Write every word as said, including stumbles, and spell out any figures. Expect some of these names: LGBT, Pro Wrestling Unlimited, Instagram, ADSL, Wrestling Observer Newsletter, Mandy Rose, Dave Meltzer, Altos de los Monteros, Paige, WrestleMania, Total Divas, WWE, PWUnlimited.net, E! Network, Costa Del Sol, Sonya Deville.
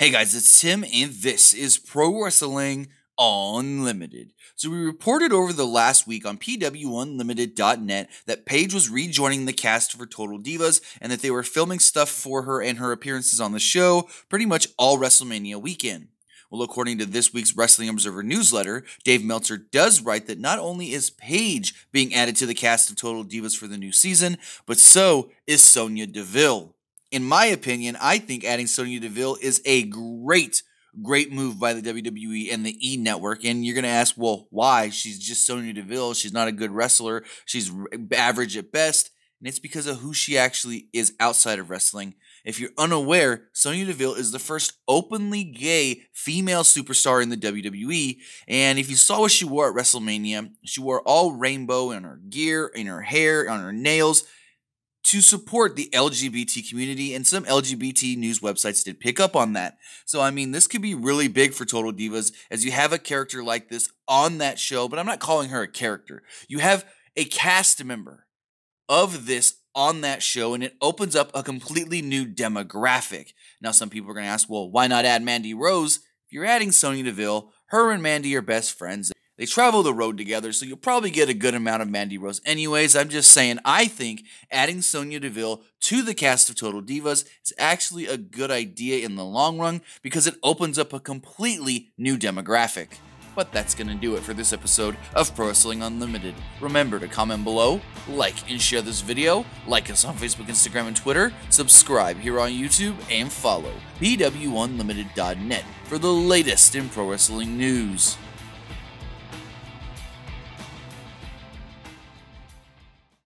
Hey guys, it's Tim, and this is Pro Wrestling Unlimited. So we reported over the last week on P W Unlimited dot net that Paige was rejoining the cast for Total Divas and that they were filming stuff for her and her appearances on the show pretty much all WrestleMania weekend. Well, according to this week's Wrestling Observer Newsletter, Dave Meltzer does write that not only is Paige being added to the cast of Total Divas for the new season, but so is Sonya Deville. In my opinion, I think adding Sonya Deville is a great, great move by the W W E and the E! Network. And you're going to ask, well, why? She's just Sonya Deville. She's not a good wrestler. She's average at best. And it's because of who she actually is outside of wrestling. If you're unaware, Sonya Deville is the first openly gay female superstar in the W W E. And if you saw what she wore at WrestleMania, she wore all rainbow in her gear, in her hair, on her nails, to support the L G B T community, and some L G B T news websites did pick up on that. So, I mean, this could be really big for Total Divas, as you have a character like this on that show, but I'm not calling her a character. You have a cast member of this on that show, and it opens up a completely new demographic. Now, some people are going to ask, well, why not add Mandy Rose? If you're adding Sonya Deville, her and Mandy are best friends. They travel the road together, so you'll probably get a good amount of Mandy Rose anyways. I'm just saying, I think adding Sonya Deville to the cast of Total Divas is actually a good idea in the long run because it opens up a completely new demographic. But that's going to do it for this episode of Pro Wrestling Unlimited. Remember to comment below, like and share this video, like us on Facebook, Instagram, and Twitter, subscribe here on YouTube, and follow P W Unlimited dot net for the latest in pro wrestling news.